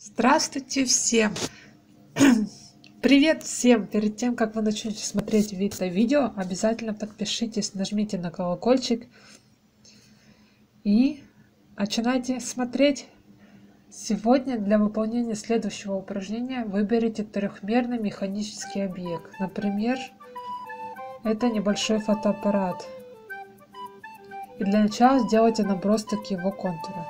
Здравствуйте всем! Привет всем! Перед тем, как вы начнете смотреть это видео, обязательно подпишитесь, нажмите на колокольчик и начинайте смотреть. Сегодня для выполнения следующего упражнения выберите трехмерный механический объект. Например, это небольшой фотоаппарат. И для начала сделайте набросок его контура.